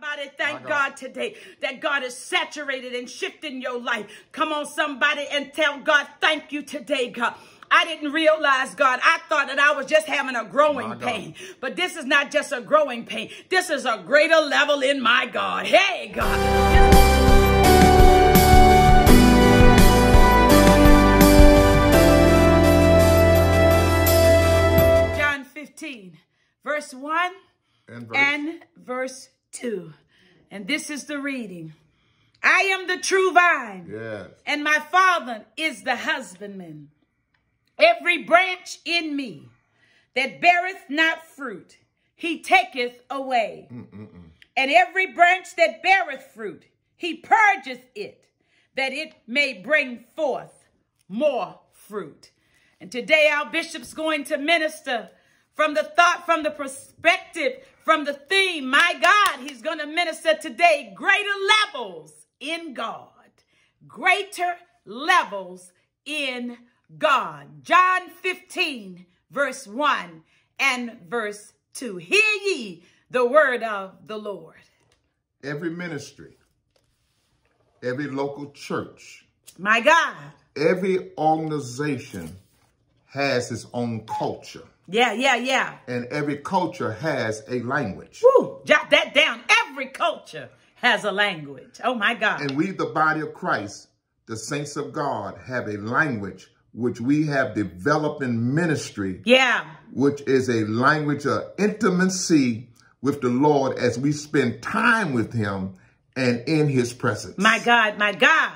somebody, thank God today that God is saturated and shifting your life. Come on, somebody, and tell God, thank you today, God. I didn't realize, God, I thought that I was just having a growing pain. But this is not just a growing pain. This is a greater level in my God. Hey, God. John 15, verse 1 and verse 2. And this is the reading. I am the true vine, and my Father is the husbandman. Every branch in me that beareth not fruit, he taketh away. And every branch that beareth fruit, he purgeth it, that it may bring forth more fruit. And today our bishop's going to minister from the thought, from the perspective, from the theme. My God, he's going to minister today. Greater levels in God. Greater levels in God. John 15, verse 1 and verse 2. Hear ye the word of the Lord. Every ministry, every local church, my God, every organization has its own culture. Yeah. And every culture has a language. Woo, jot that down. Every culture has a language. Oh, my God. And we, the body of Christ, the saints of God, have a language which we have developed in ministry, which is a language of intimacy with the Lord as we spend time with him and in his presence. My God, my God.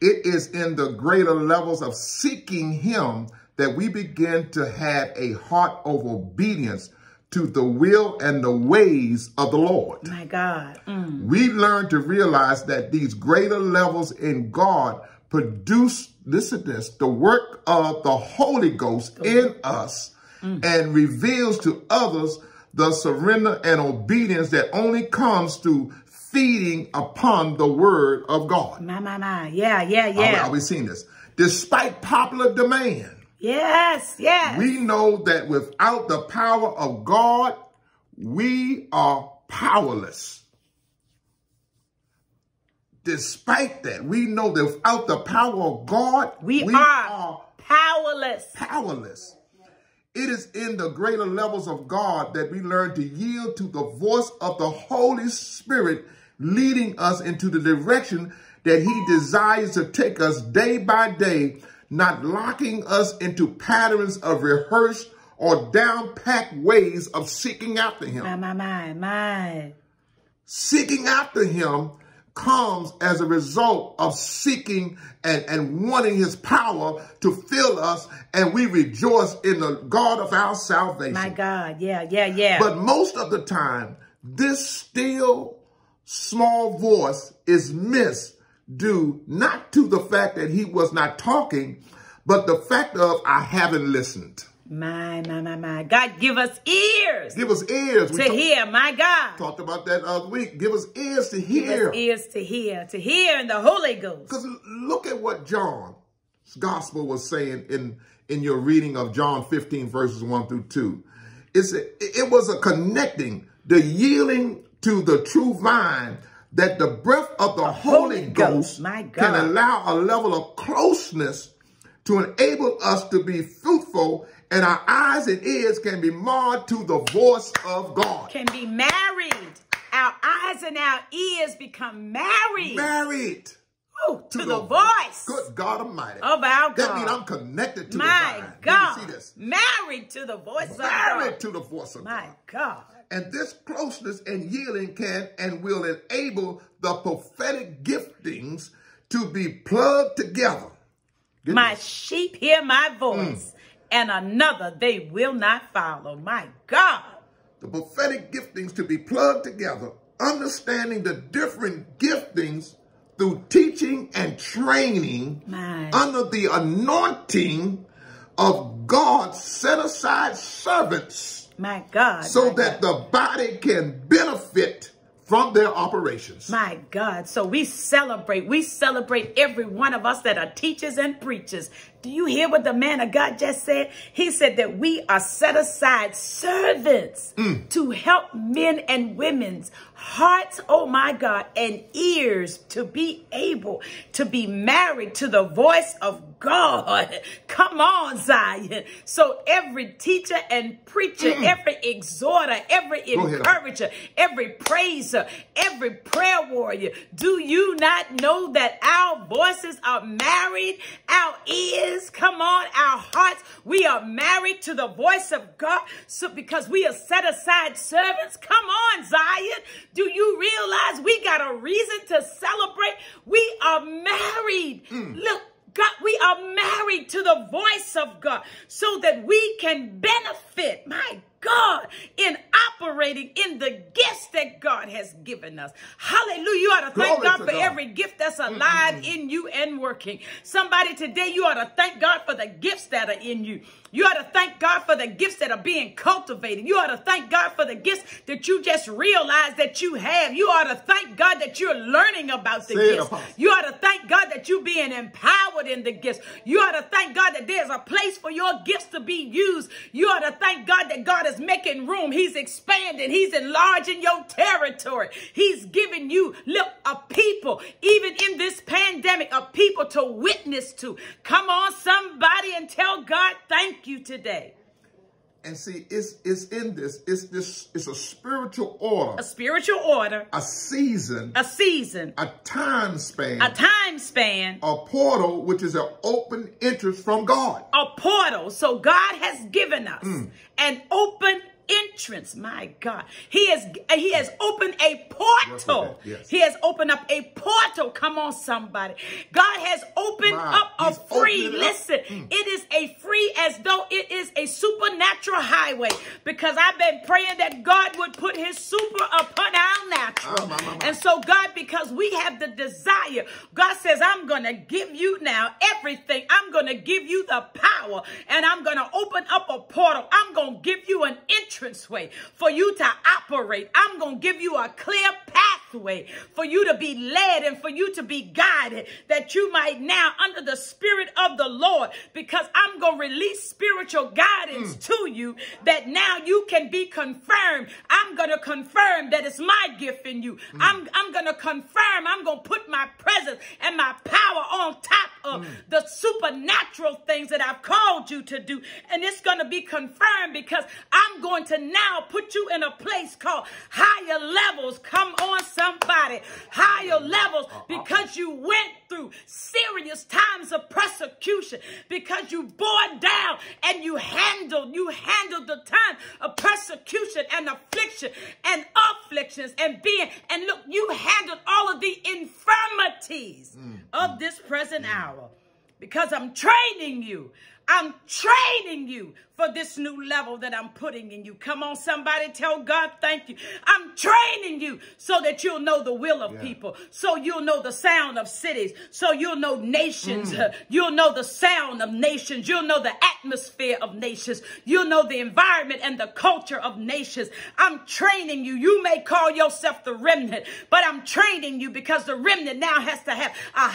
It is in the greater levels of seeking him that we begin to have a heart of obedience to the will and the ways of the Lord. My God. We learn to realize that these greater levels in God produce, listen to this, the work of the Holy Ghost in us and reveals to others the surrender and obedience that only comes through feeding upon the word of God. My. Yeah. Are we seeing this? Despite popular demand. Yes. We know that without the power of God, we are powerless. Despite that, we know that without the power of God, we are powerless. It is in the greater levels of God that we learn to yield to the voice of the Holy Spirit, leading us into the direction that he desires to take us day by day, not locking us into patterns of rehearsed or down-packed ways of seeking after him. My. Seeking after him comes as a result of seeking and wanting his power to fill us, and we rejoice in the God of our salvation. My God, yeah. But most of the time, this still small voice is missed due not to the fact that he was not talking, but the fact of I haven't listened. My. God, give us ears. Give us ears. To hear, my God. Talked about that other week. Give us ears to hear. Give us ears to hear. To hear in the Holy Ghost. Because look at what John's gospel was saying in your reading of John 15, verses 1 through 2. It was a connecting, the yielding to the true vine, that the breath of the Holy Ghost, my God, can allow a level of closeness to enable us to be fruitful, and our eyes and ears can be marred to the voice of God. Can be married. Our eyes and our ears become married. Ooh, to the voice. Good God Almighty. Of our God. That means I'm connected to the vine. My God. You see this? Married to the voice of God. Married to the voice of God. My God. And this closeness and yielding can and will enable the prophetic giftings to be plugged together. Goodness. My sheep hear my voice, and another they will not follow. My God. The prophetic giftings to be plugged together, understanding the different giftings through teaching and training under the anointing of God's set-aside servants. My God. So that the body can benefit from their operations. My God. So we celebrate. We celebrate every one of us that are teachers and preachers. Do you hear what the man of God just said? He said that we are set aside servants to help men and women's hearts, oh my God, and ears to be able to be married to the voice of God. Come on, Zion. So every teacher and preacher, every exhorter, every encourager, every praiser, every prayer warrior, do you not know that our voices are married? Our ears, come on, our hearts, we are married to the voice of God, so because we are set aside servants. Come on, Zion. Do you realize we got a reason to celebrate? We are married. Look, God, we are married to the voice of God so that we can benefit, my God, in operating in the gifts that God has given us. Hallelujah. You ought to thank God for every gift that's alive in you and working. Somebody today, you ought to thank God for the gifts that are in you. You ought to thank God for the gifts that are being cultivated. You ought to thank God for the gifts that you just realized that you have. You ought to thank God that you're learning about the gifts. You ought to thank God that you're being empowered in the gifts. You ought to thank God that there's a place for your gifts to be used. You ought to thank God that God is making room. He's expanding. He's enlarging your territory. He's giving you, look, a people, even in this pandemic, a people to witness to. Come on, somebody, and tell God, thank you. You today. And see, it's in this. It's a spiritual order. A spiritual order. A season. A season. A time span. A time span. A portal, which is an open entrance from God. A portal. So God has given us an open entrance, my God. He has opened a portal. Yes. He has opened up a portal. Come on, somebody. God has opened up a free, listen, it is a free, as though it is a supernatural highway, because I've been praying that God would put his super upon our natural. And so God, because we have the desire, God says, I'm going to give you now everything. I'm going to give you the power, and I'm going to open up a portal. I'm going to give you an entrance way for you to operate. I'm going to give you a clear pathway for you to be led and for you to be guided, that you might now under the spirit of the Lord, because I'm going to release spiritual guidance to you, that now you can be confirmed. I'm going to confirm that it's my gift in you. I'm going to confirm. I'm going to put my presence and my power on top of the supernatural things that I've called you to do. And it's going to be confirmed, because I'm going to now put you in a place called higher levels. Come on, somebody. Higher levels, because you went through serious times of persecution, because you bore down and you handled the time of persecution and affliction and afflictions and being, and look, you handled all of the infirmities of this present hour, because I'm training you for this new level that I'm putting in you. Come on, somebody, tell God, thank you. I'm training you so that you'll know the will of people, so you'll know the sound of cities, so you'll know nations, you'll know the sound of nations, you'll know the atmosphere of nations, you'll know the environment and the culture of nations. I'm training you. You may call yourself the remnant, but I'm training you, because the remnant now has to have a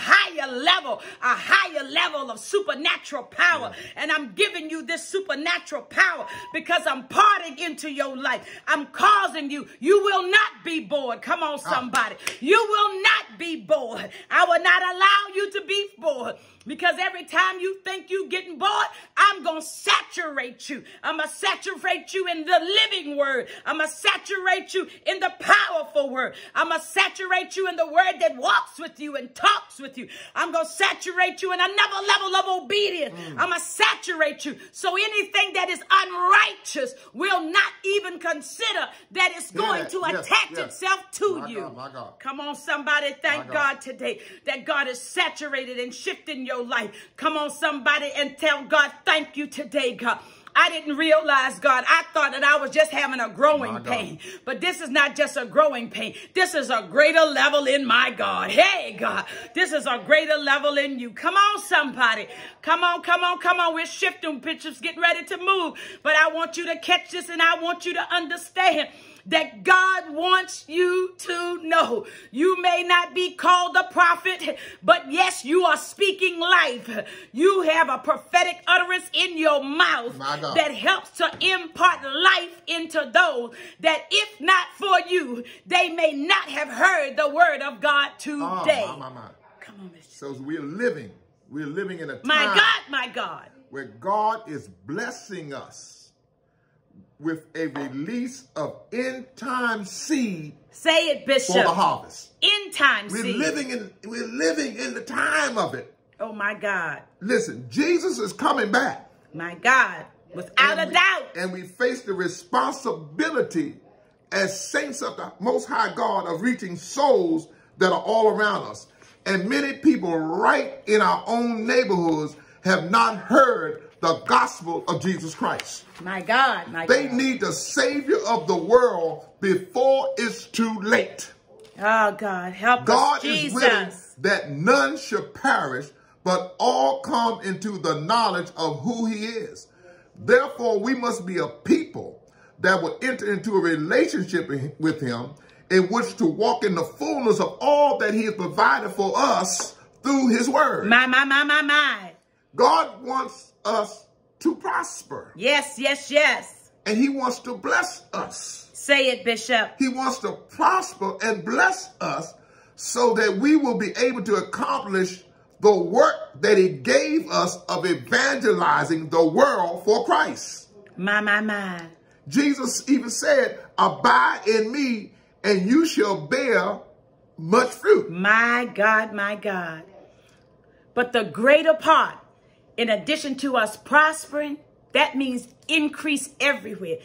higher level of supernatural power. And I'm giving you this supernatural power, because I'm parting into your life. I'm causing you. You will not be bored. Come on, somebody. You will not be bored. I will not allow you to be bored, because every time you think you're getting bored, I'm going to saturate you. I'm going to saturate you in the living word. I'm going to saturate you in the powerful word. I'm going to saturate you in the word that walks with you and talks with you. I'm going to saturate you in another level of obedience. I'm going to saturate you, so anything that is unrighteous will not even consider that it's going to attach itself to you. God. Come on, somebody, thank God today that God is saturated and shifting your life. Come on, somebody, and tell God, thank you today, God. I didn't realize, God, I thought that I was just having a growing pain. But this is not just a growing pain. This is a greater level in my God. Hey, God, this is a greater level in you. Come on, somebody. Come on, come on, come on. We're shifting pictures, getting ready to move. But I want you to catch this, and I want you to understand that God wants you to know No, you may not be called a prophet, but yes, you are speaking life. You have a prophetic utterance in your mouth that helps to impart life into those that, if not for you, they may not have heard the word of God today. Oh, my. Come on, Mr. So we're living in a time, my God, where God is blessing us with a release of end-time seed. Say it, Bishop. For the harvest. End-time seed. We're living in the time of it. Oh, my God. Listen, Jesus is coming back. My God. Without a doubt. And we face the responsibility as saints of the Most High God of reaching souls that are all around us. And many people right in our own neighborhoods have not heard the gospel of Jesus Christ. My God. They need the Savior of the world before it's too late. Oh, God. Help us, Jesus. God is willing that none should perish, but all come into the knowledge of who he is. Therefore, we must be a people that will enter into a relationship with him in which to walk in the fullness of all that he has provided for us through his word. My. God wants us to prosper. Yes. And he wants to bless us. Say it, Bishop. He wants to prosper and bless us so that we will be able to accomplish the work that he gave us of evangelizing the world for Christ. My. Jesus even said, abide in me and you shall bear much fruit. My God. But the greater part, in addition to us prospering, that means increase everywhere.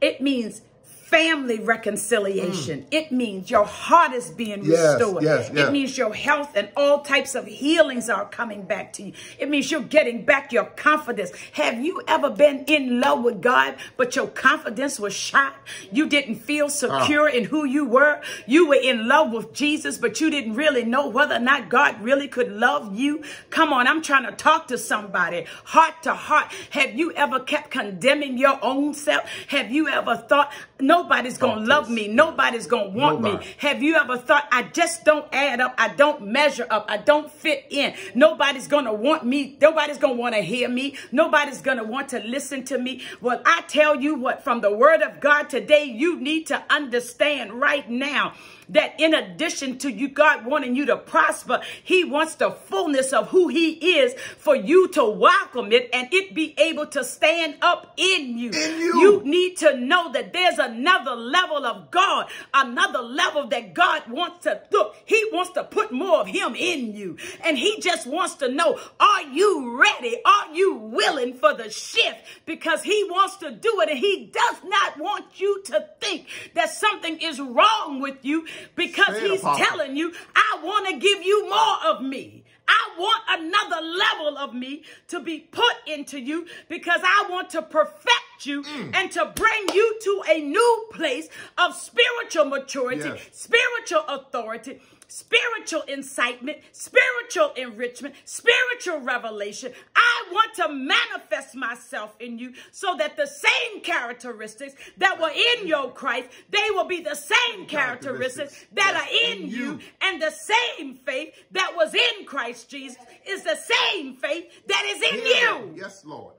It means family reconciliation. It means your heart is being restored. Yes. It means your health and all types of healings are coming back to you. It means you're getting back your confidence. Have you ever been in love with God, but your confidence was shot? You didn't feel secure in who you were. You were in love with Jesus, but you didn't really know whether or not God really could love you. Come on, I'm trying to talk to somebody heart to heart. Have you ever kept condemning your own self? Have you ever thought, nobody's going to love me. Nobody's going to want me. Have you ever thought, I just don't add up. I don't measure up. I don't fit in. Nobody's going to want me. Nobody's going to want to hear me. Nobody's going to want to listen to me. Well, I tell you what, from the word of God today, you need to understand right now that in addition to you, God wanting you to prosper, he wants the fullness of who he is for you to welcome it and it be able to stand up in you. You need to know that there's another level of God, another level that God wants to look. He wants to put more of him in you. And he just wants to know, are you ready? Are you willing for the shift? Because he wants to do it and he does not want you to think that something is wrong with you. Because he's telling you, I want to give you more of me. I want another level of me to be put into you because I want to perfect you and to bring you to a new place of spiritual maturity, spiritual authority, spiritual incitement, spiritual enrichment, spiritual revelation. I want to manifest myself in you so that the same characteristics that were in your Christ, they will be the same characteristics that are in you. And the same faith that was in Christ Jesus is the same faith that is in you. Yes, Lord.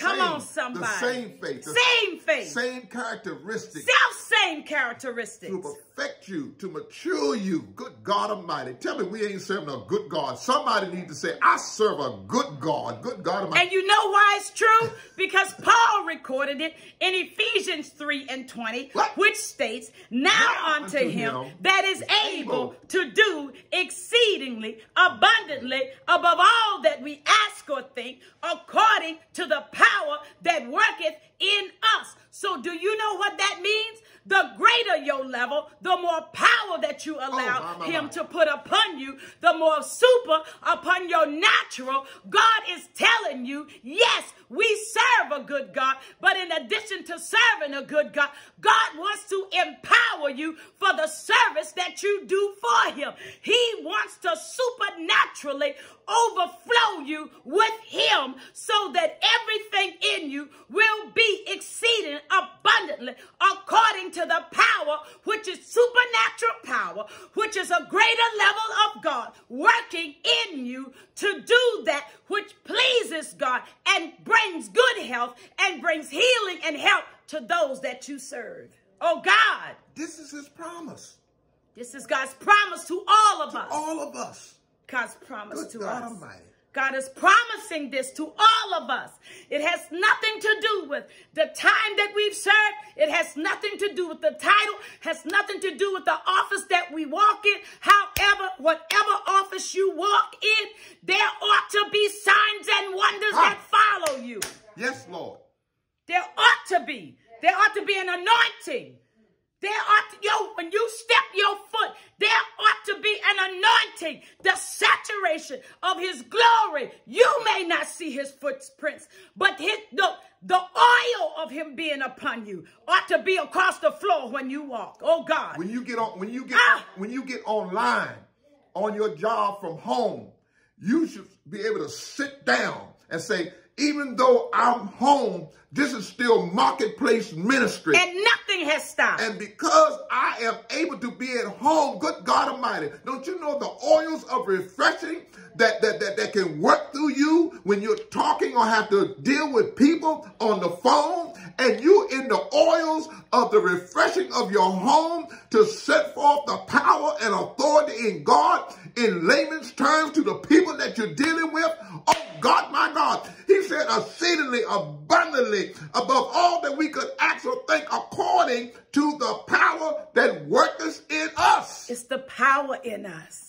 Come on, somebody. The same faith. The same faith. Same characteristics. Self-same characteristics. To perfect you, to mature you. Good God Almighty. Tell me we ain't serving a good God. Somebody needs to say, I serve a good God. Good God Almighty. And you know why it's true? Because Paul recorded it in Ephesians 3:20, which states, now unto him that is able to do exceedingly, abundantly, above all that we ask or think, according to the power that worketh in us. So do you know what that means? The greater your level, the more power that you allow him to put upon you, the more super upon your natural. God is telling you, yes, we serve a good God, but in addition to serving a good God, God wants to empower you for the service that you do for him. He wants to supernaturally overflow you with him so that everything in you will be be exceeding abundantly according to the power, which is supernatural power, which is a greater level of God working in you to do that which pleases God and brings good health and brings healing and help to those that you serve. Oh God. This is his promise. This is God's promise to all of us. All of us. God's promise to us. God Almighty. God is promising this to all of us. It has nothing to do with the time that we've served. It has nothing to do with the title. Has nothing to do with the office that we walk in. However, whatever office you walk in, there ought to be signs and wonders that follow you. Yes, Lord. There ought to be. There ought to be an anointing. There ought to, when you step your foot, there ought to be an anointing, the saturation of his glory. You may not see his footprints, but the oil of him being upon you ought to be across the floor when you walk. Oh God. When you get on, when you get online on your job from home, you should be able to sit down and say, even though I'm home, this is still marketplace ministry. And nothing has stopped. And because I am able to be at home, good God Almighty, don't you know the oils of refreshing that can work through you when you're talking or have to deal with people on the phone, and you in the oils of the refreshing of your home to set forth the power and authority in God in layman's terms to the people that you're dealing with? Oh God, my God, he said exceedingly abundantly above all that we could ask or think according to the power that worketh in us. It's the power in us.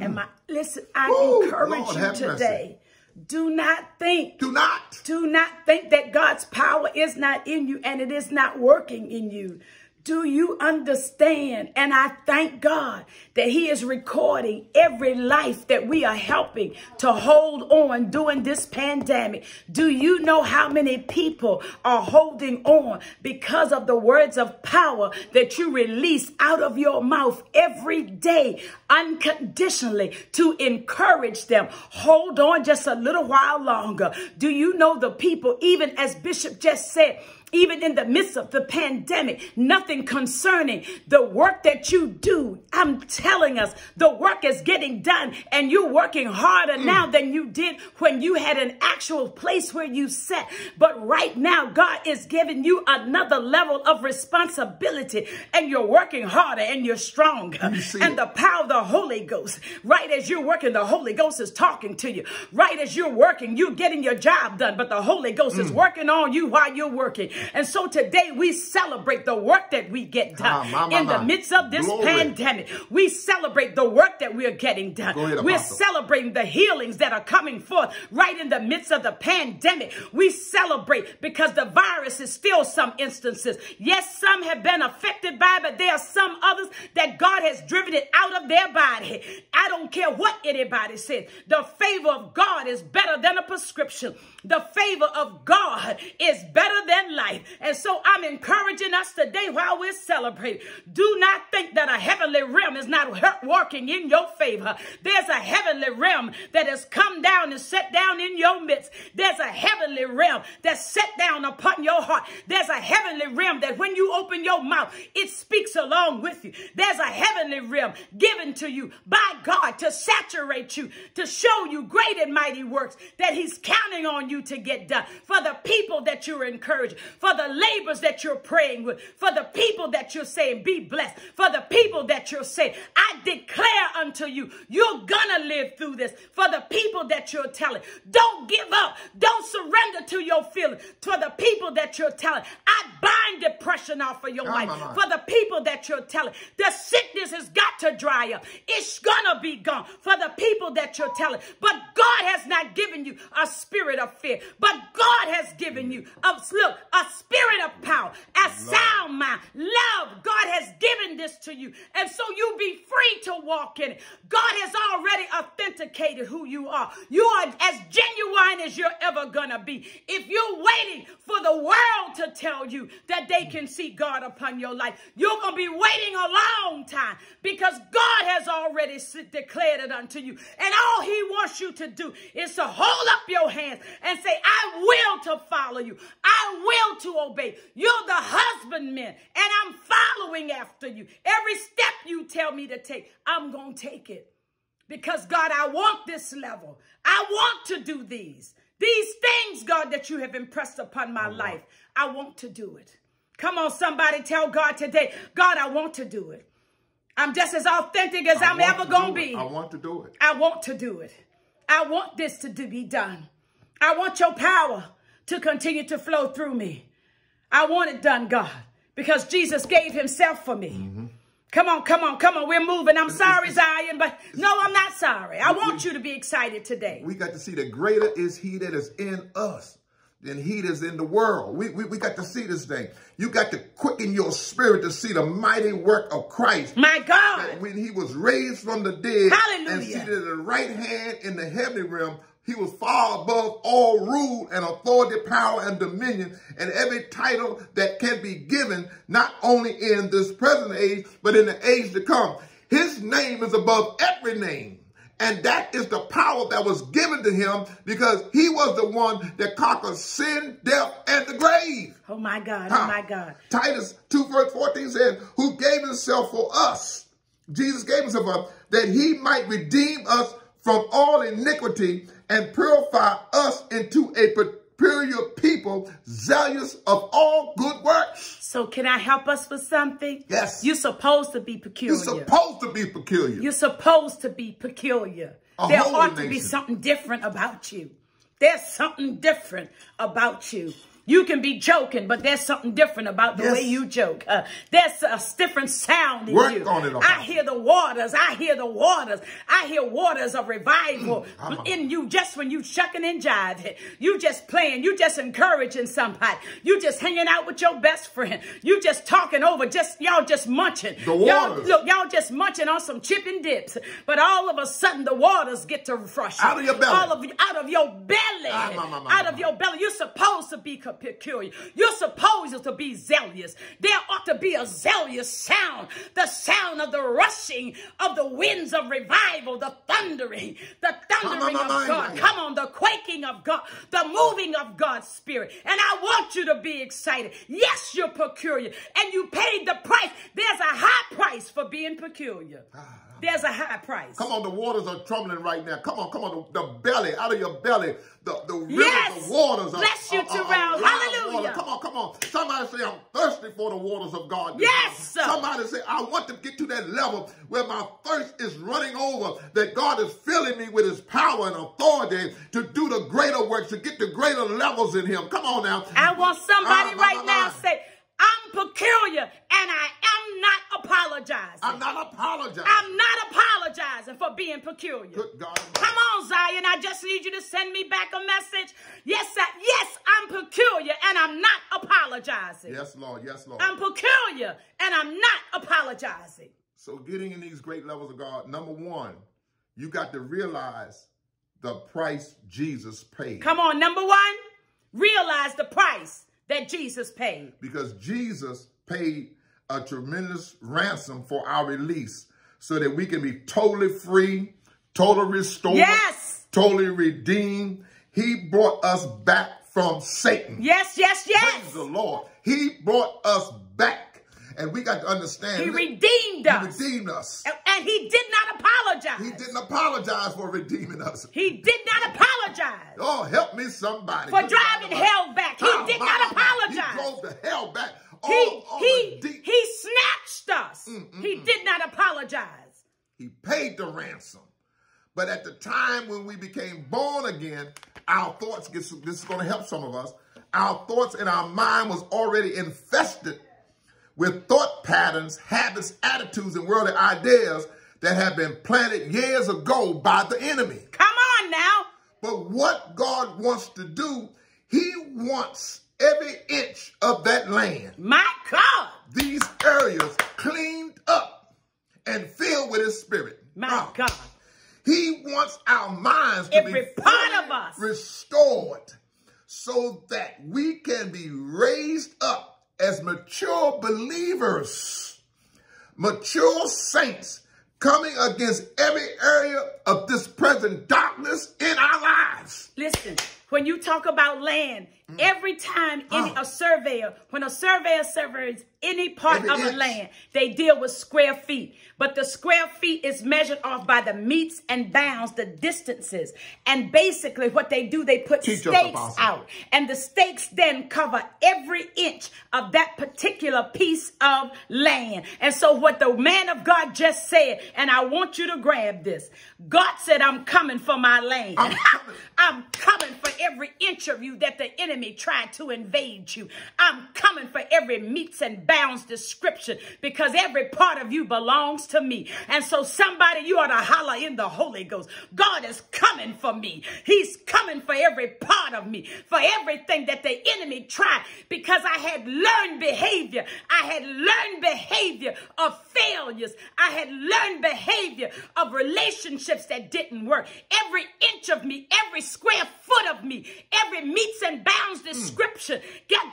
And listen, I encourage you today. Do not think that God's power is not in you and it is not working in you. Do you understand? And I thank God that he is recording every life that we are helping to hold on during this pandemic. Do you know how many people are holding on because of the words of power that you release out of your mouth every day unconditionally to encourage them? Hold on just a little while longer. Do you know the people, even as Bishop just said, even in the midst of the pandemic, nothing concerning the work that you do. I'm telling us the work is getting done, and you're working harder now than you did when you had an actual place where you sat. But right now, God is giving you another level of responsibility, and you're working harder and you're stronger. And the power of the Holy Ghost, right as you're working, the Holy Ghost is talking to you. Right as you're working, you're getting your job done, but the Holy Ghost is working on you while you're working. And so today we celebrate the work that we get done in the midst of this pandemic. We celebrate the work that we are getting done. We're celebrating the healings that are coming forth right in the midst of the pandemic. We celebrate because the virus is still some instances. Yes, some have been affected by it, but there are some others that God has driven it out of their body. I don't care what anybody says. The favor of God is better than a prescription. The favor of God is better than life. And so I'm encouraging us today while we're celebrating. Do not think that a heavenly realm is not working in your favor. There's a heavenly realm that has come down and set down in your midst. There's a heavenly realm that's set down upon your heart. There's a heavenly realm that when you open your mouth, it speaks along with you. There's a heavenly realm given to you by God to saturate you, to show you great and mighty works that he's counting on you to get done for the people that you're encouraging, for the labors that you're praying with, for the people that you're saying be blessed, for the people that you're saying I declare unto you, you're gonna live through this, for the people that you're telling don't give up, don't surrender to your feelings, for the people that you're telling I bind depression off of your life, for the people that you're telling the sickness has got to dry up, it's gonna be gone, for the people that you're telling. But God has not given you a spirit of fear, but God has given you a spirit of power, a sound mind, love. God has given this to you. And so you be free to walk in it. God has already authenticated who you are. You are as genuine as you're ever going to be. If you're waiting for the world to tell you that they can see God upon your life, you're going to be waiting a long time because God has already already declared it unto you. And all he wants you to do is to hold up your hands and say, I will to follow you. I will to obey. You're the husbandman, and I'm following after you. Every step you tell me to take, I'm going to take it. Because, God, I want this level. I want to do these. These things, God, that you have impressed upon my life, I want to do it. Come on, somebody tell God today, God, I want to do it. I'm just as authentic as I'm ever going to be. I want to do it. I want to do it. I want this to be done. I want your power to continue to flow through me. I want it done, God, because Jesus gave himself for me. Mm-hmm. Come on, come on, come on. We're moving. I'm sorry, Zion, but no, I'm not sorry. I want you to be excited today. We got to see that greater is he that is in us than he that is in the world. We got to see this thing. You got to quicken your spirit to see the mighty work of Christ. My God. When he was raised from the dead. Hallelujah. And seated at the right hand in the heavenly realm. He was far above all rule and authority, power and dominion, and every title that can be given, not only in this present age, but in the age to come. His name is above every name. And that is the power that was given to him, because he was the one that conquered sin, death, and the grave. Oh, my God. Oh, my God. Titus 2:14 said, who gave himself for us, Jesus gave himself for us, that he might redeem us from all iniquity and purify us into a peculiar people, zealous of all good works. So can I help us with something? Yes. You're supposed to be peculiar. You're supposed to be peculiar. You're supposed to be peculiar. There ought to be something different about you. There's something different about you. You can be joking, but there's something different about the way you joke. There's a different sound in you. Work on it, I hear the waters. I hear the waters. I hear waters of revival in you just when you shucking and jiving. You just playing. You just encouraging somebody. You just hanging out with your best friend. You just talking over. Y'all just munching. The waters. Y'all just munching on some chip and dips. But all of a sudden, the waters get to refresh. Out of your belly. Out of your belly. Out of your belly. You're supposed to be peculiar. You're supposed to be zealous. There ought to be a zealous sound, the sound of the rushing of the winds of revival, the thundering of God. Come on, the quaking of God, the moving of God's spirit. And I want you to be excited. Yes, you're peculiar, and you paid the price. There's a high price for being peculiar. There's a high price. Come on, the waters are troubling right now. Come on, come on, the belly, out of your belly, the rivers, the waters. Bless you, Terrell. Hallelujah. Water. Come on, come on. Somebody say, I'm thirsty for the waters of God. Yes. Time. Somebody say, I want to get to that level where my thirst is running over, that God is filling me with his power and authority to do the greater works, to get the greater levels in him. Come on now. I want somebody right now say, I'm peculiar and I am not apologizing. I'm not apologizing. I'm not apologizing for being peculiar. Good God. Come on, Zion. I just need you to send me back a message. Yes, I'm peculiar and I'm not apologizing. Yes, Lord. Yes, Lord. I'm peculiar and I'm not apologizing. So getting in these great levels of God, number one, you got to realize the price Jesus paid. Come on, number one, realize the price that Jesus paid. Because Jesus paid a tremendous ransom for our release so that we can be totally free, totally restored, totally redeemed. He brought us back from Satan. Yes, yes, yes. Praise the Lord. He brought us back. And we got to understand. He redeemed us. He redeemed us. And he did not apologize. He didn't apologize for redeeming us. He did not apologize. Oh, help me somebody. For driving hell back. He did not apologize. He drove the hell back. He snatched us. He did not apologize. He paid the ransom. But at the time when we became born again, our thoughts, this is going to help some of us, our thoughts and our mind was already infested with thought patterns, habits, attitudes, and worldly ideas that have been planted years ago by the enemy. Come on now. But what God wants to do, he wants every inch of that land. My God. These areas cleaned up and filled with his spirit. My God. He wants our minds to be part of us restored so that we can be raised up as mature believers, mature saints, coming against every area of this present darkness in our lives. Listen, when you talk about land, every time a surveyor surveys any part of a land, they deal with square feet. But the square feet is measured off by the meets and bounds, the distances. And basically what they do, they put stakes out. And the stakes then cover every inch of that particular piece of land. And so what the man of God just said, and I want you to grab this. God said, I'm coming for my land. I'm coming for every inch of you that the enemy tried to invade you. I'm coming for every meets and bounds description, because every part of you belongs to me. And so somebody, you ought to holler in the Holy Ghost. God is coming for me. He's coming for every part of me, for everything that the enemy tried, because I had learned behavior. I had learned behavior of failures. I had learned behavior of relationships that didn't work. Every inch of me, every square foot of me, every meets and bounds description.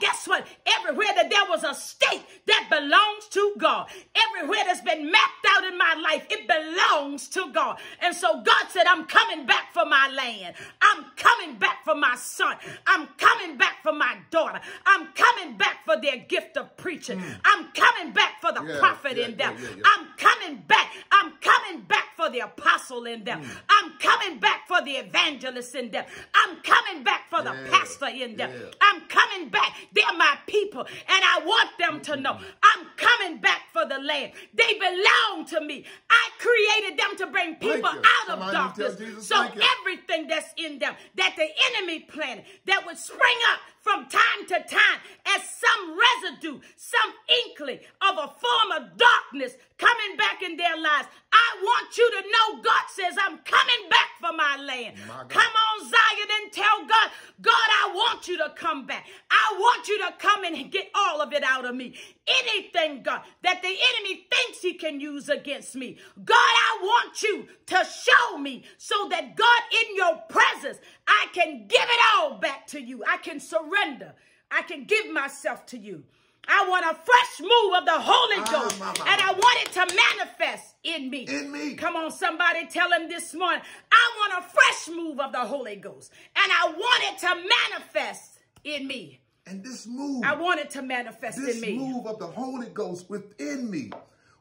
Guess what? Everywhere that there was a state that belongs to God, everywhere that's been mapped out in my life, it belongs to God. And so God said, I'm coming back for my land. I'm coming back for my son. I'm coming back for my daughter. I'm coming back for their gift of preaching. I'm coming back for the prophet in them. I'm coming back. I'm coming back for the apostle in them. I'm coming back for the evangelist in them. I'm coming back for the pastor in them. I'm coming back. They're my people, and I want them to know I'm coming back for the land. They belong to me. I created them to bring people out of darkness. So everything that's in them that the enemy planted, that would spring up from time to time as some residue, some inkling of a form of darkness coming back in their lives, I want you to know God says, I'm coming back for my land. Come on, Zion, and tell God, God, I want you to come back. I want you to come and get all of it out of me. Anything, God, that the enemy thinks he can use against me, God, I want you to show me, so that, God, in your presence, I can give it all back to you. I can surrender. I can give myself to you. I want a fresh move of the Holy Ghost, and I want it to manifest in me. Come on, somebody tell him this morning, I want a fresh move of the Holy Ghost, and I want it to manifest in me. And this move, I want it to manifest in me. This move of the Holy Ghost within me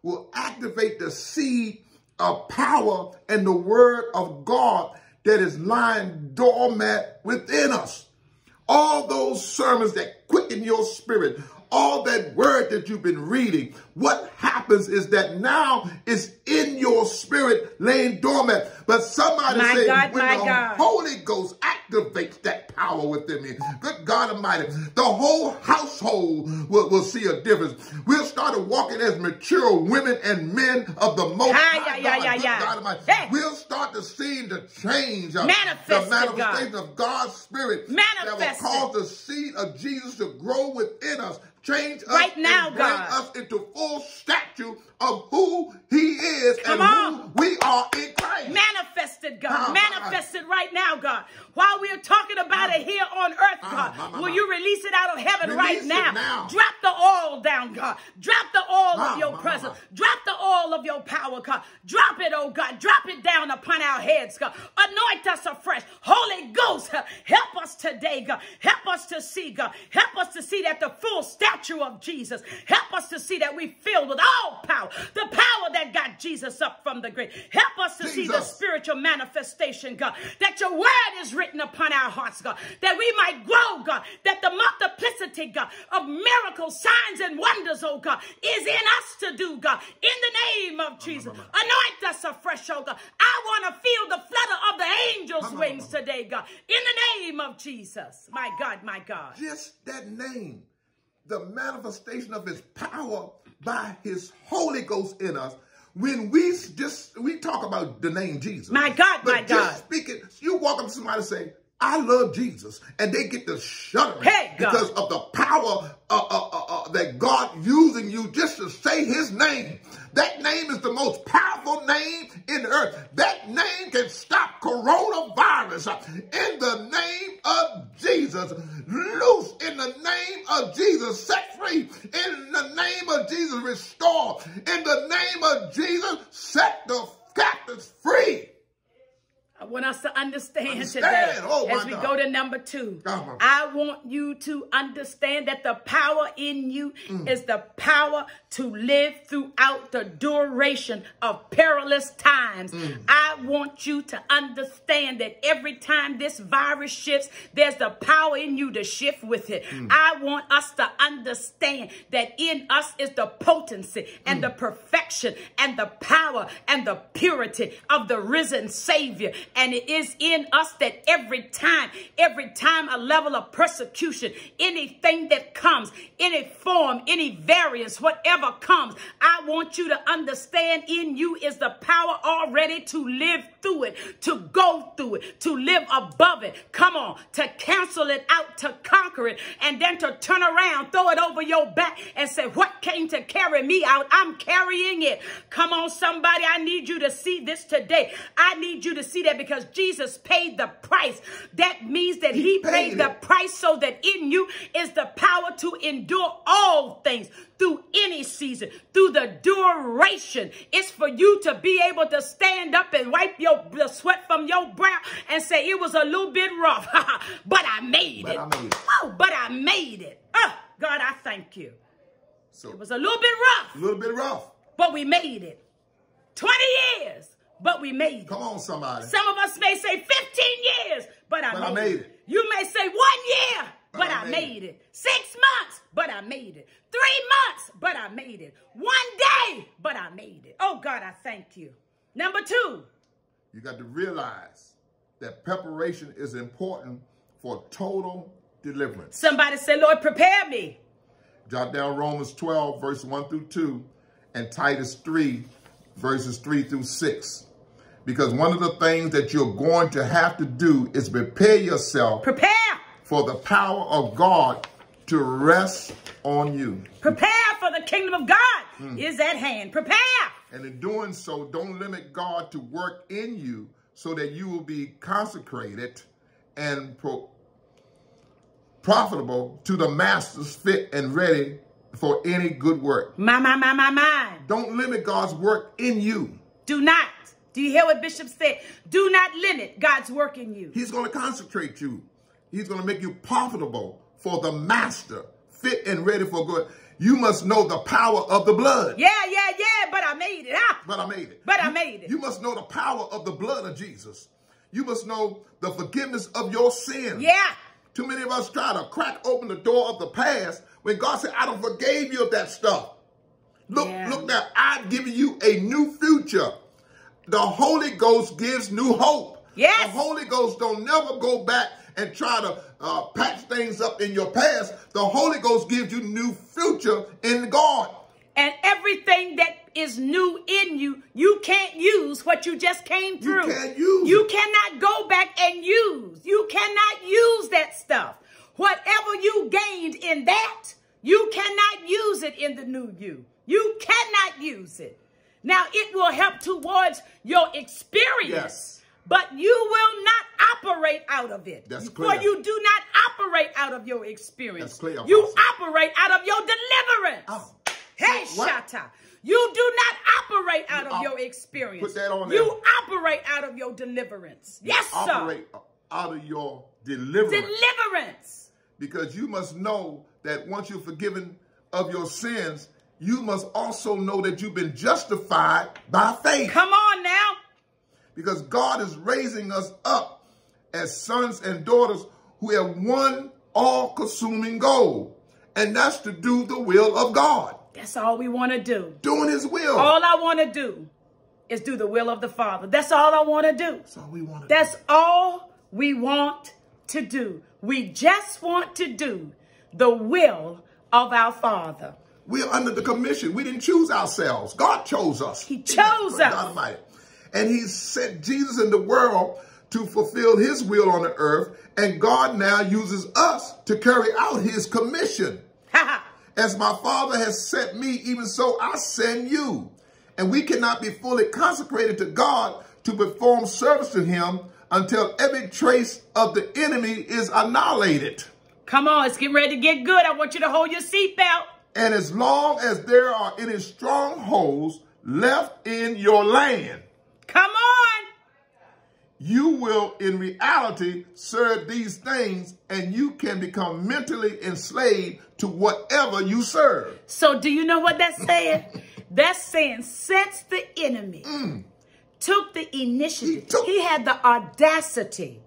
will activate the seed of power and the word of God that is lying dormant within us. All those sermons that quicken your spirit, all that word that you've been reading, what happens is that now it's in your spirit laying dormant. But somebody say, when the Holy Ghost activates that power within me, good God Almighty, the whole household will see a difference. We'll start walking as mature women and men of the Most High God Almighty. We'll start to see the change of the manifestation of God's spirit that will cause the seed of Jesus to grow within us. Change us right now, and bring us into full stature of who he is and who we are in Christ. Manifested, God. Manifested right now, God. While we're talking about it here on earth, God, will you release it out of heaven right now? Drop the oil down, God. Drop the oil of your presence. Drop the oil of your power, God. Drop it, oh God. Drop it down upon our heads, God. Anoint us afresh. Holy Ghost, help us today, God. Help us to see, God. Help us to see that the full stature of Jesus. Help us to see that we filled with all power, the power that got Jesus up from the grave. Help us to see the spiritual manifestation, God, that your word is written upon our hearts, God, that we might grow, God, that the multiplicity, God, of miracles, signs, and wonders, oh God, is in us to do, God, in the name of Jesus. Anoint us afresh, oh God. I want to feel the flutter of the angels' wings today, God, in the name of Jesus. My God, my God. Just that name, the manifestation of his power by his Holy Ghost in us. When we talk about the name Jesus. My God, my God. Just speaking, you walk up to somebody and say, I love Jesus. And they get the shuddering because of the power that God using you just to say his name. That name is the most powerful name in the earth. That name can stop coronavirus in the name of Jesus. Loose in the name of Jesus. Set free in the name of Jesus. Restore in the name of Jesus. Set the captives free. I want us to understand today, as we go to number 2. I want you to understand that the power in you is the power to live throughout the duration of perilous times. I want you to understand that every time this virus shifts, there's the power in you to shift with it. I want us to understand that in us is the potency and the perfection and the power and the purity of the risen Savior. And it is in us that every time a level of persecution, anything that comes, any form, any variance, whatever comes, I want you to understand in you is the power already to live through it, to go through it, to live above it. Come on, to cancel it out, to conquer it, and then to turn around, throw it over your back and say, what came to carry me out? I'm carrying it. Come on, somebody, I need you to see this today. I need you to see that, because Jesus paid the price. That means that he paid the price so that in you is the power to endure all things through any season, through the duration. It's for you to be able to stand up and wipe the sweat from your brow and say, it was a little bit rough, but I made it. Oh, but I made it. Oh, God, I thank you. So, it was a little bit rough. A little bit rough. But we made it. 20 years. But we made it. Come on, somebody. Some of us may say 15 years, but I made it. You may say 1 year, but I made it. 6 months, but I made it. 3 months, but I made it. 1 day, but I made it. Oh, God, I thank you. Number 2. You got to realize that preparation is important for total deliverance. Somebody say, Lord, prepare me. Jot down Romans 12, verse 1 through 2, and Titus 3, verses 3 through 6. Because one of the things that you're going to have to do is prepare yourself. Prepare. For the power of God to rest on you. Prepare, for the kingdom of God is at hand. Prepare. And in doing so, don't limit God to work in you so that you will be consecrated and profitable to the master's, fit and ready for any good work. My. Don't limit God's work in you. Do not. Do you hear what Bishop said? Do not limit God's work in you. He's going to consecrate you. He's going to make you profitable for the master, fit and ready for good. You must know the power of the blood. Yeah, but I made it. Huh? But I made it. But I made it. You must know the power of the blood of Jesus. You must know the forgiveness of your sins. Yeah. Too many of us try to crack open the door of the past when God said, I done forgave you of that stuff. Look now, I've given you a new future. The Holy Ghost gives new hope. Yes. The Holy Ghost don't never go back and try to patch things up in your past. The Holy Ghost gives you new future in God. And everything that is new in you, you can't use what you just came through. You can't use. You cannot go back and use. You cannot use that stuff. Whatever you gained in that, you cannot use it in the new you. You cannot use it. Now, it will help towards your experience, but you will not operate out of it. That's clear. For you do not operate out of your experience. That's clear. You operate out of your deliverance. Oh. Hey, Shatta. You do not operate out of your experience. Put that on there. You operate out of your deliverance. Yes, sir. Operate out of your deliverance. Deliverance. Because you must know that once you're forgiven of your sins, you must also know that you've been justified by faith. Come on now. Because God is raising us up as sons and daughters who have one all-consuming goal. And that's to do the will of God. That's all we want to do. Doing his will. All I want to do is do the will of the Father. That's all I want to do. That's all we want to do. That's all we want to do. We just want to do the will of our Father. We're under the commission. We didn't choose ourselves. God chose us. He chose us. And he sent Jesus in the world to fulfill his will on the earth. And God now uses us to carry out his commission. As my Father has sent me, even so I send you. And we cannot be fully consecrated to God to perform service in him until every trace of the enemy is annihilated. Come on, it's getting ready to get good. I want you to hold your seatbelt. And as long as there are any strongholds left in your land, come on, you will in reality serve these things, and you can become mentally enslaved to whatever you serve. So do you know what that's saying? That's saying since the enemy took the initiative, he had the audacity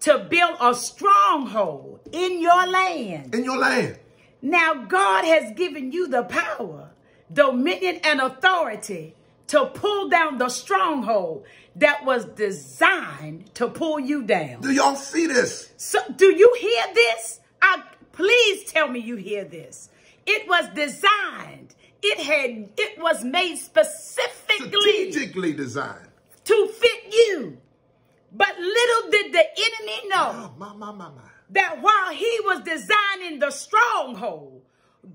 to build a stronghold in your land. In your land. Now God has given you the power, dominion, and authority to pull down the stronghold that was designed to pull you down. Do y'all see this? So, do you hear this? Please tell me you hear this. It was designed. It was made specifically. Strategically designed. To fit you. But little did the enemy know that while he was designing the stronghold,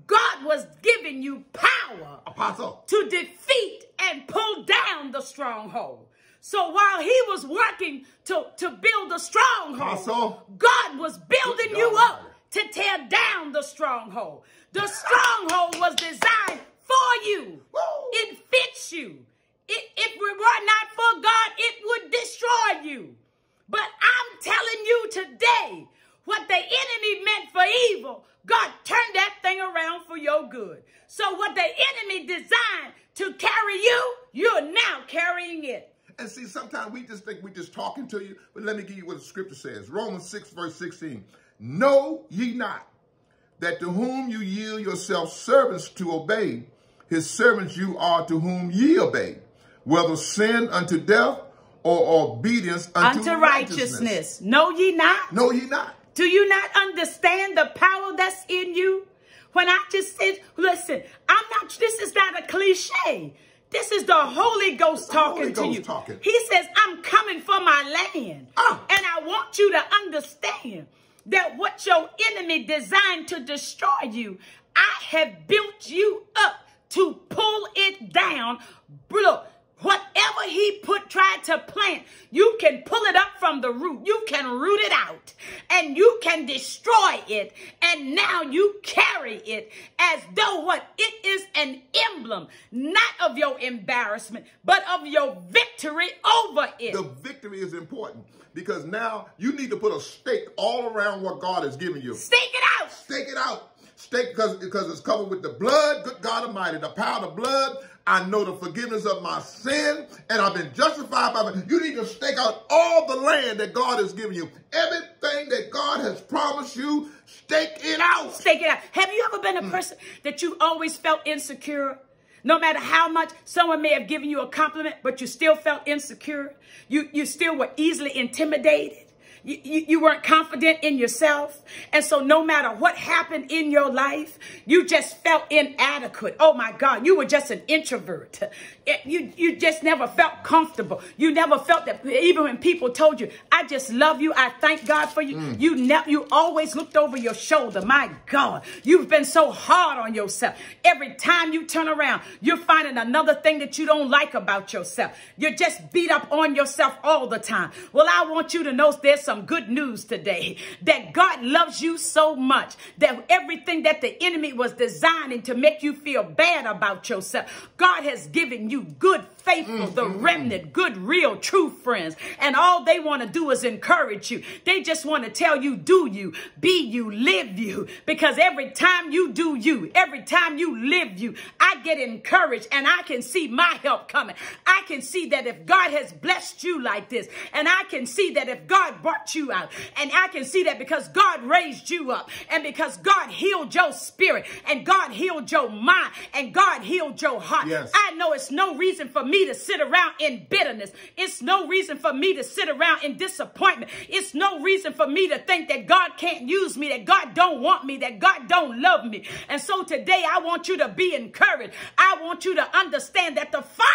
God was giving you power, Apostle, to defeat and pull down the stronghold. So while he was working to build the stronghold, Apostle, God was building you up to tear down the stronghold. The stronghold was designed for you. Woo. It fits you. If it were not for God, it would destroy you. But I'm telling you today, what the enemy meant for evil, God turned that thing around for your good. So what the enemy designed to carry you, you're now carrying it. And see, sometimes we just think we're just talking to you, but let me give you what the scripture says. Romans 6, verse 16. Know ye not that to whom you yield yourself servants to obey, his servants you are to whom ye obey, whether sin unto death or obedience unto righteousness. Know ye not? Know ye not? Do you not understand the power that's in you? When I just said, listen, this is not a cliche. This is the Holy Ghost talking to you. He says, I'm coming for my land. And I want you to understand that what your enemy designed to destroy you, I have built you up to pull it down. Look, whatever he tried to plant, you can pull it up from the root. You can root it out and you can destroy it. And now you carry it as though what it is an emblem, not of your embarrassment, but of your victory over it. The victory is important because now you need to put a stake all around what God has given you. Stake it out. Stake it out. Stake because it's covered with the blood. Good God Almighty, the power of the blood. I know the forgiveness of my sin, and I've been justified by it. You need to stake out all the land that God has given you. Everything that God has promised you, stake it out. Stake it out. Have you ever been a person that you always felt insecure? No matter how much someone may have given you a compliment, but you still felt insecure. You still were easily intimidated. You weren't confident in yourself. And so no matter what happened in your life, you just felt inadequate. Oh my God, you were just an introvert. You just never felt comfortable. You never felt that even when people told you, I just love you, I thank God for you. You always looked over your shoulder. My God, you've been so hard on yourself. Every time you turn around, you're finding another thing that you don't like about yourself. You're just beat up on yourself all the time. Well, I want you to know there's some good news today, that God loves you so much that everything that the enemy was designing to make you feel bad about yourself, God has given you good, faithful, the remnant, good, real, true friends. And all they want to do is encourage you. They just want to tell you, do you, be you, live you. Because every time you do you, every time you live you, I get encouraged and I can see my help coming. I can see that if God has blessed you like this, and I can see that if God brought you out, and I can see that because God raised you up, and because God healed your spirit, and God healed your mind, and God healed your heart. Yes. I know it's no reason for me to sit around in bitterness. It's no reason for me to sit around in disappointment. It's no reason for me to think that God can't use me, that God don't want me, that God don't love me. And so today I want you to be encouraged. I want you to understand that the fire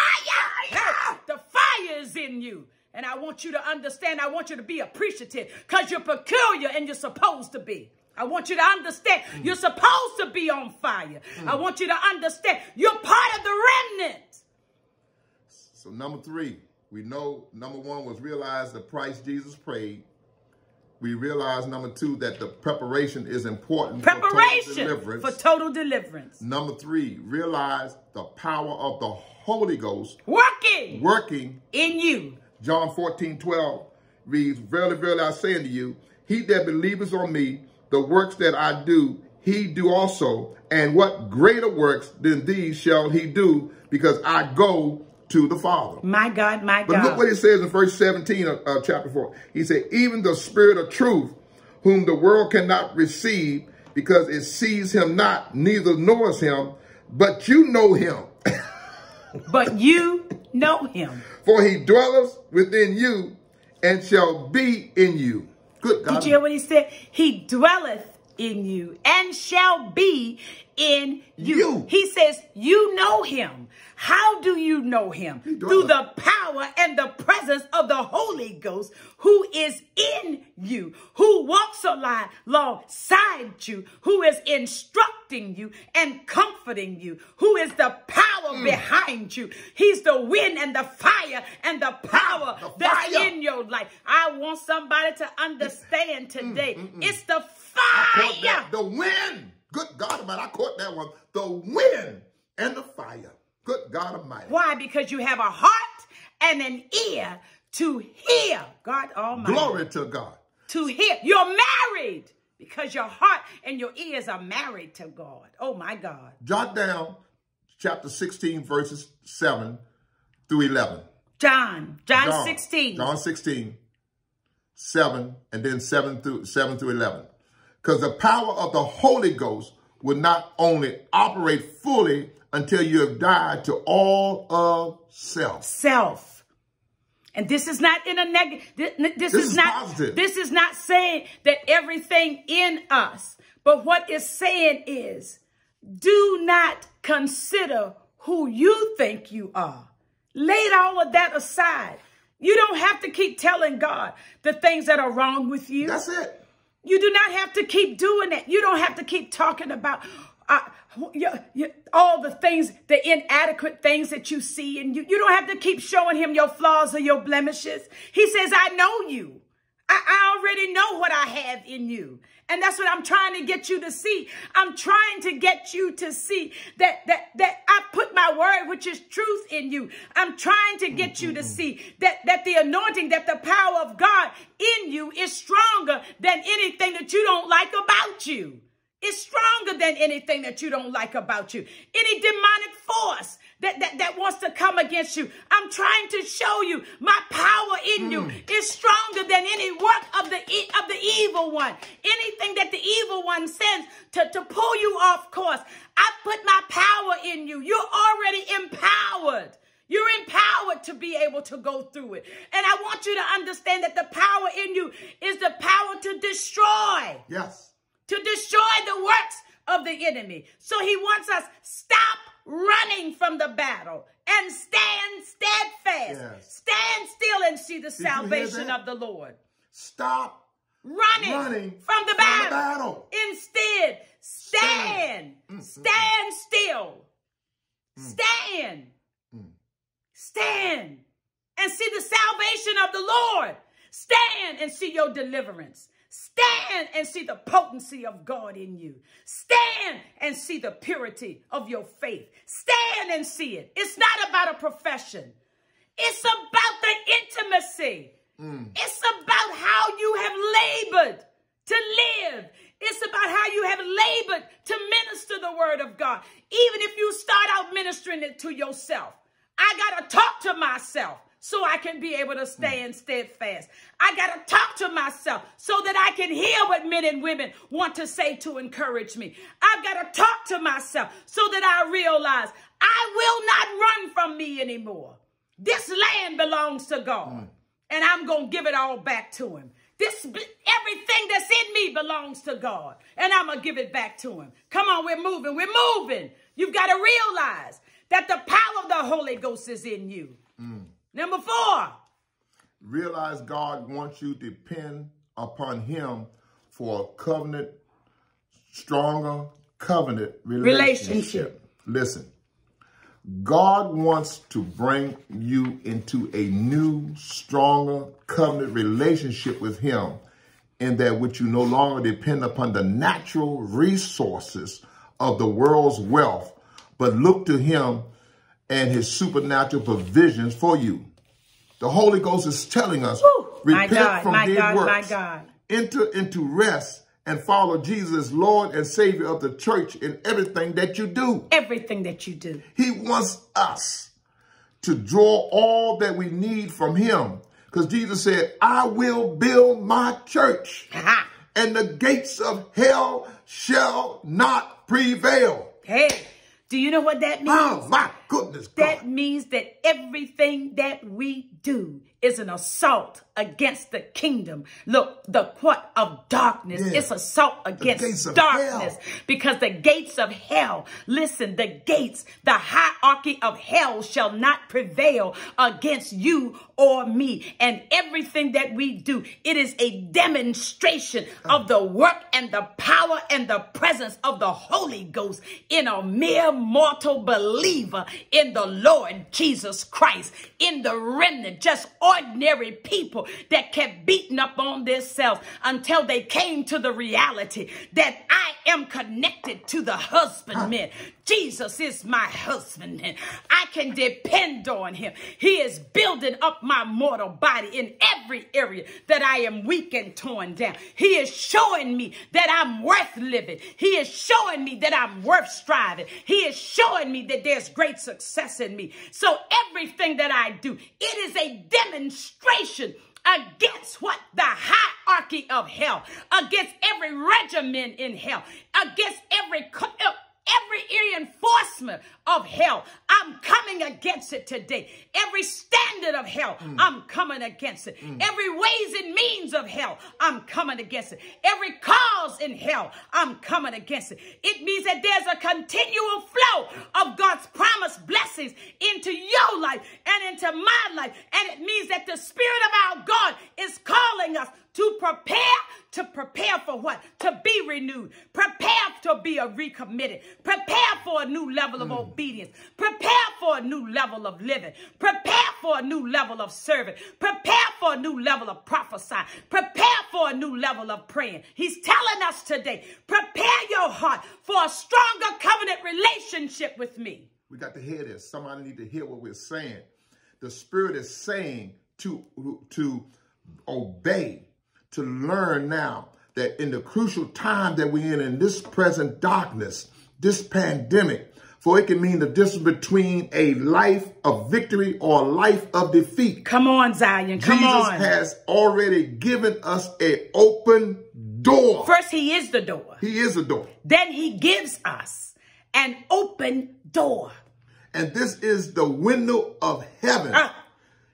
is in you. And I want you to understand, I want you to be appreciative because you're peculiar and you're supposed to be. I want you to understand you're supposed to be on fire. I want you to understand you're part of the remnant. So number 3, We know, number one, was realize the price Jesus paid. We realize, number two, that the preparation is important. Preparation for total deliverance. Number three, realize the power of the Holy Ghost. Working in you. John 14:12 reads, verily, verily, I say unto you, he that believeth on me, the works that I do, he do also. And what greater works than these shall he do, because I go to the Father. My God, my God. But look what it says in verse 17 of chapter 4. He said, even the Spirit of truth, whom the world cannot receive, because it sees him not, neither knoweth him, but you know him. But you know him. For he dwelleth within you and shall be in you. Good God. Did you hear what he said? He dwelleth in you and shall be in you. He says, you know him. How do you know him? Through the power and the presence of the Holy Ghost, who is in you, who walks alongside you, who is instructing you and comforting you, who is the power behind you. He's the wind and the fire and the power that's in your life. I want somebody to understand today. It's the fire. The wind. Good God Almighty, I caught that one. The wind and the fire. Good God Almighty. Why? Because you have a heart and an ear to hear. God Almighty. Glory to God. To hear. You're married because your heart and your ears are married to God. Oh, my God. Jot down chapter 16, verses 7 through 11. John 16. John 16, 7, and then 7 through 11. Because the power of the Holy Ghost will not only operate fully until you have died to all of self. And this is not in a negative. This is not positive. This is not saying that everything in us. But what it's saying is, do not consider who you think you are. Lay all of that aside. You don't have to keep telling God the things that are wrong with you. That's it. You do not have to keep doing it. You don't have to keep talking about all the things, the inadequate things that you see. And you don't have to keep showing him your flaws or your blemishes. He says, I know you. I already know what I have in you. And that's what I'm trying to get you to see. I'm trying to get you to see that I put my word, which is truth, in you. I'm trying to get you to see that the anointing, that the power of God in you is stronger than anything that you don't like about you. It's stronger than anything that you don't like about you. Any demonic force that wants to come against you, I'm trying to show you my power in you is stronger than any work of the evil one. Anything that the evil one sends to pull you off course, I put my power in you. You're already empowered. You're empowered to be able to go through it. And I want you to understand that the power in you is the power to destroy. Yes. To destroy the works of the enemy. So he wants us, stop running from the battle and stand steadfast. Yes. Stand still and see the salvation of the Lord. Stop running from the battle. Instead, stand still. Stand and see the salvation of the Lord. Stand and see your deliverance. Stand and see the potency of God in you. Stand and see the purity of your faith. Stand and see it. It's not about a profession. It's about the intimacy. It's about how you have labored to live. It's about how you have labored to minister the word of God. Even if you start out ministering it to yourself. I got to talk to myself so I can be able to stand steadfast. I got to talk to myself so that I can hear what men and women want to say to encourage me. I've got to talk to myself so that I realize I will not run from me anymore. This land belongs to God, and I'm going to give it all back to him. Everything that's in me belongs to God, and I'm going to give it back to him. Come on, we're moving. We're moving. You've got to realize that the power of the Holy Ghost is in you. Number four. Realize God wants you to depend upon him for a stronger covenant relationship. Listen, God wants to bring you into a new, stronger covenant relationship with him, in that which you no longer depend upon the natural resources of the world's wealth, but look to him and his supernatural provisions for you. The Holy Ghost is telling us, repent from dead works, enter into rest, and follow Jesus, Lord and Savior of the church, in everything that you do. Everything that you do. He wants us to draw all that we need from him. Because Jesus said, I will build my church. Aha. And the gates of hell shall not prevail. Hey, do you know what that means? Oh, my goodness, God. That means that everything that we do is an assault against the kingdom. Look, the court of darkness. Yeah. It's assault against darkness. Because the gates of hell, listen, the gates, the hierarchy of hell shall not prevail against you or me. And everything that we do, it is a demonstration of the work and the power and the presence of the Holy Ghost in a mere mortal believer in the Lord Jesus Christ, in the remnant, just ordinary people that kept beating up on themselves until they came to the reality that I am connected to the husbandman. Jesus is my husbandman. I can depend on him. He is building up my mortal body in every area that I am weak and torn down. He is showing me that I'm worth living. He is showing me that I'm worth striving. He is showing me that there's great success in me. So everything that I do, it is a demonstration against what? The hierarchy of hell, against every regiment in hell, against every reinforcement of hell. I'm coming against it today. Every standard of hell, I'm coming against it. Every ways and means of hell, I'm coming against it. Every cause in hell, I'm coming against it. It means that there's a continual flow of God's promised blessings into your life and into my life. And it means that the Spirit of our God is calling us to prepare for what? To be renewed. Prepare to be recommitted. Prepare for a new level of obedience. Prepare for a new level of living. Prepare for a new level of serving. Prepare for a new level of prophesying. Prepare for a new level of praying. He's telling us today, prepare your heart for a stronger covenant relationship with me. We got to hear this. Somebody need to hear what we're saying. The Spirit is saying to obey. To learn now that in the crucial time that we're in this present darkness, this pandemic, for it can mean the difference between a life of victory or a life of defeat. Come on, Zion. Come on. Jesus has already given us an open door. First, he is the door. He is the door. Then he gives us an open door. And this is the window of heaven.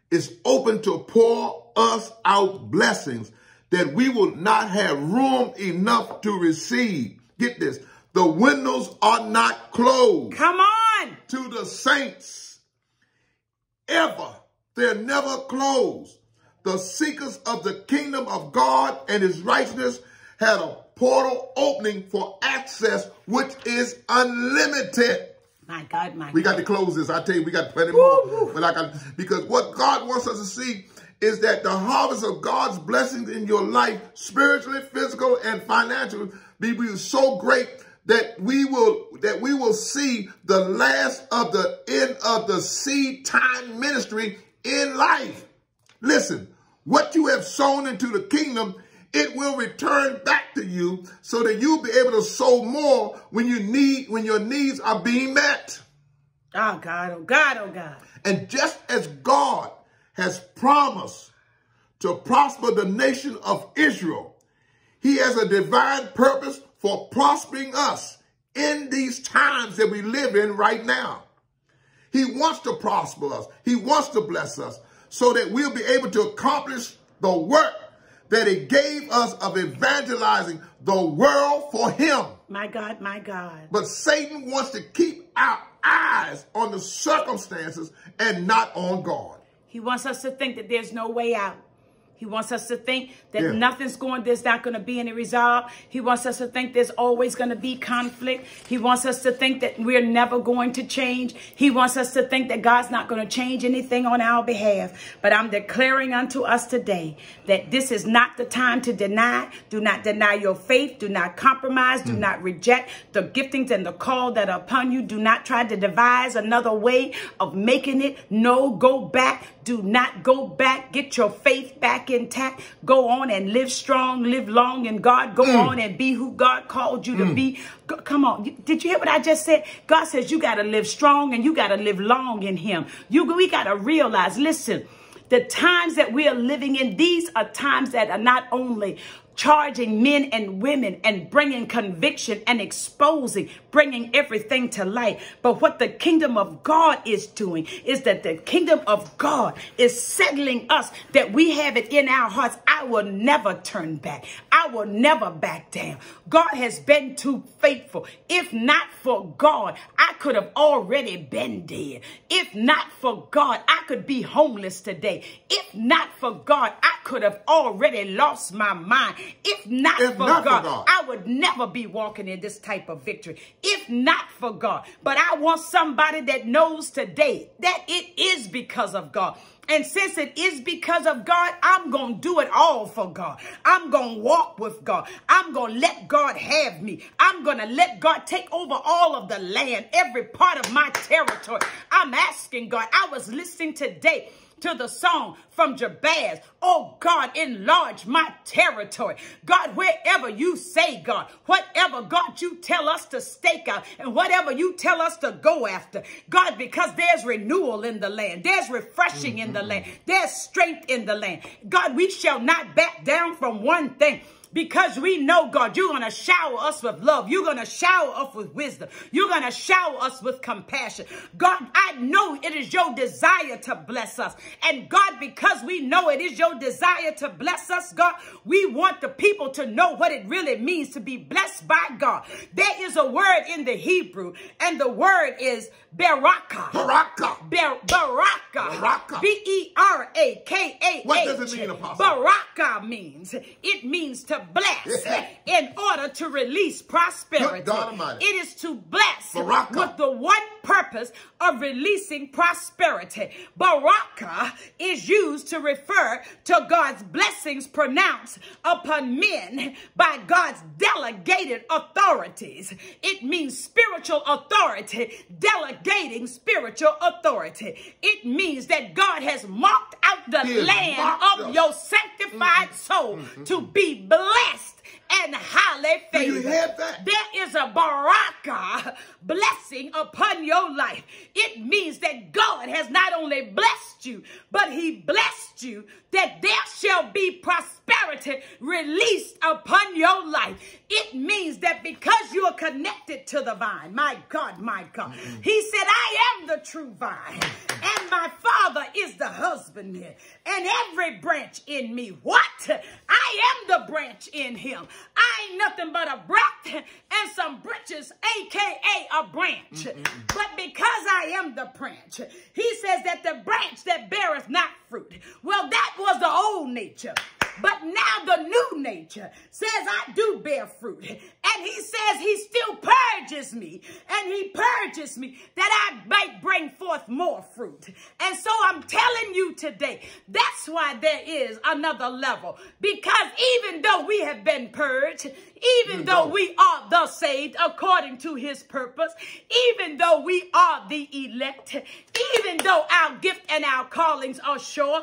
It's open to pour us out blessings that we will not have room enough to receive. Get this. The windows are not closed. Come on. To the saints. Ever. They're never closed. The seekers of the kingdom of God and his righteousness had a portal opening for access, which is unlimited. My God, my God. We got to close this. I tell you, we got plenty more. But because what God wants us to see is that the harvest of God's blessings in your life, spiritually, physical, and financially, be so great that we will see the last of the end of the seed time ministry in life. Listen, what you have sown into the kingdom, it will return back to you, so that you'll be able to sow more when your needs are being met. Oh God, oh God, oh God. And just as God has promised to prosper the nation of Israel, he has a divine purpose for prospering us in these times that we live in right now. He wants to prosper us. He wants to bless us so that we'll be able to accomplish the work that he gave us of evangelizing the world for him. My God, my God. But Satan wants to keep our eyes on the circumstances and not on God. He wants us to think that there's no way out. He wants us to think that nothing's going, there's not going to be any resolve. He wants us to think there's always going to be conflict. He wants us to think that we're never going to change. He wants us to think that God's not going to change anything on our behalf. But I'm declaring unto us today that this is not the time to deny. Do not deny your faith. Do not compromise. Do not reject the giftings and the call that are upon you. Do not try to devise another way of making it. No, go back. Do not go back. Get your faith back intact. Go on and live strong, live long in God. Go on and be who God called you to be. Come on. Did you hear what I just said? God says you got to live strong and you got to live long in him. We got to realize, listen, the times that we are living in, these are times that are not only charging men and women and bringing conviction and exposing, bringing everything to light. But what the kingdom of God is doing is that the kingdom of God is settling us, that we have it in our hearts. I will never turn back. I will never back down. God has been too faithful. If not for God, I could have already been dead. If not for God, I could be homeless today. If not for God, I could have already lost my mind. If not for God, I would never be walking in this type of victory. If not for God. But I want somebody that knows today that it is because of God. And since it is because of God, I'm going to do it all for God. I'm going to walk with God. I'm going to let God have me. I'm going to let God take over all of the land, every part of my territory. I'm asking God. I was listening today to the song from Jabez. Oh God, enlarge my territory. God, wherever you say, God, whatever God you tell us to stake out and whatever you tell us to go after, God, because there's renewal in the land. There's refreshing in the land. There's strength in the land. God, we shall not back down from one thing. Because we know, God, you're going to shower us with love. You're going to shower us with wisdom. You're going to shower us with compassion. God, I know it is your desire to bless us. And God, because we know it is your desire to bless us, God, we want the people to know what it really means to be blessed by God. There is a word in the Hebrew, and the word is Beraka. Beraka. Beraka. B-E-R-A-K-A-H. What does it mean, Apostle? Beraka means, it means to bless in order to release prosperity. It is to bless Baraka with the one purpose of releasing prosperity. Baraka is used to refer to God's blessings pronounced upon men by God's delegated authorities. It means spiritual authority, delegating spiritual authority. It means that God has marked out the land of your sanctified soul to be blessed. And highly favored. There is a Baraka blessing upon your life. It means that God has not only blessed you, but he blessed you that there shall be prosperity released upon your life. It means that because you are connected to the vine, my God, he said, I am the true vine and my Father is the husbandman, and every branch in me, what? I am the branch in him. I ain't nothing but a breath and some branches, a.k.a. a branch. But because I am the branch, he says that the branch that beareth not fruit. Well, that was the old nature. But now the new nature says I do bear fruit. And he says he still purges me. And he purges me that I might bring forth more fruit. And so I'm telling you today, that's why there is another level. Because even though we have been purged, even though we are the saved according to his purpose, even though we are the elect, even though our gift and our callings are sure,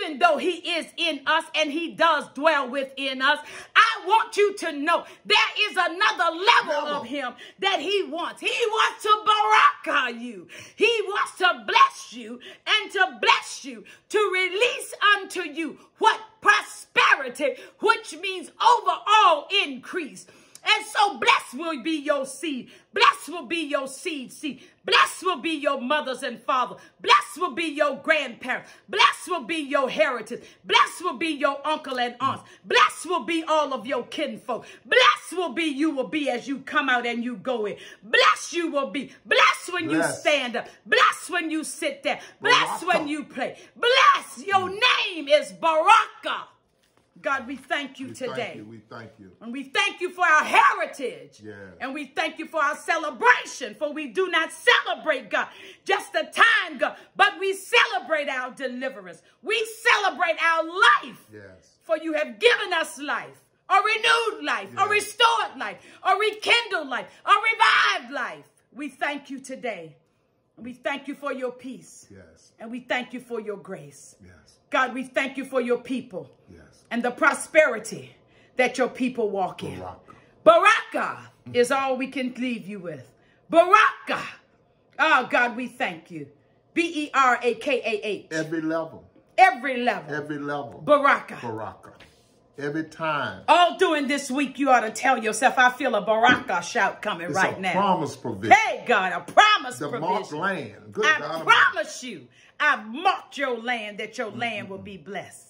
even though he is in us and he does dwell within us, I want you to know there is another level of him that he wants. He wants to Baraka you. He wants to bless you and to bless you, to release unto you what prosperity, which means overall increase. And so blessed will be your seed. Blessed will be your seed. See, blessed will be your mothers and fathers. Blessed will be your grandparents. Blessed will be your heritage. Blessed will be your uncle and aunts. Blessed will be all of your kinfolk. Blessed will be as you come out and you go in. Blessed you will be. Blessed when you stand up. Blessed when you sit there. Blessed when you play. Blessed. Your name is Baraka. God, we thank you today. Thank you. We thank you. And we thank you for our heritage. Yeah. And we thank you for our celebration. For we do not celebrate, God, just the time, God, but we celebrate our deliverance. We celebrate our life. Yes. For you have given us life, a renewed life, a restored life, a rekindled life, a revived life. We thank you today. We thank you for your peace. Yes. And we thank you for your grace. Yes. God, we thank you for your people. Yes. And the prosperity that your people walk in. Baraka is all we can leave you with. Baraka. Oh, God, we thank you. B-E-R-A-K-A-H. Every level. Every level. Every level. Baraka. Baraka. Every time. All during this week, you ought to tell yourself, I feel a Baraka shout coming right now. It's a promise provision. Hey, God, a promise provision. The marked land. Good God. I promise you, I've marked your land, that your land will be blessed.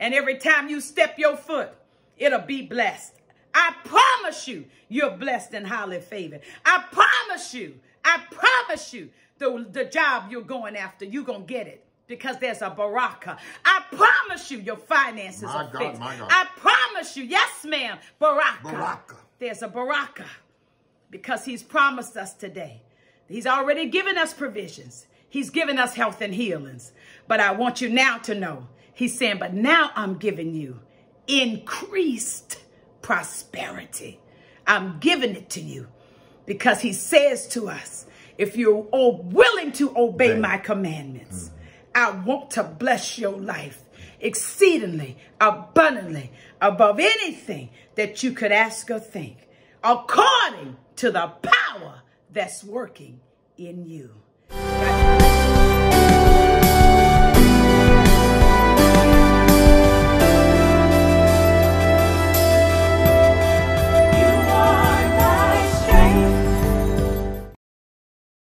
And every time you step your foot, it'll be blessed. I promise you, you're blessed and highly favored. I promise you, the job you're going after, you're going to get it. Because there's a Baraka. I promise you your finances are fixed. I promise you. Yes, ma'am. Baraka. Baraka. There's a Baraka. Because he's promised us today. He's already given us provisions. He's given us health and healings. But I want you now to know. He's saying, but now I'm giving you increased prosperity. I'm giving it to you. Because he says to us, if you're willing to obey my commandments. I want to bless your life exceedingly, abundantly, above anything that you could ask or think, according to the power that's working in you.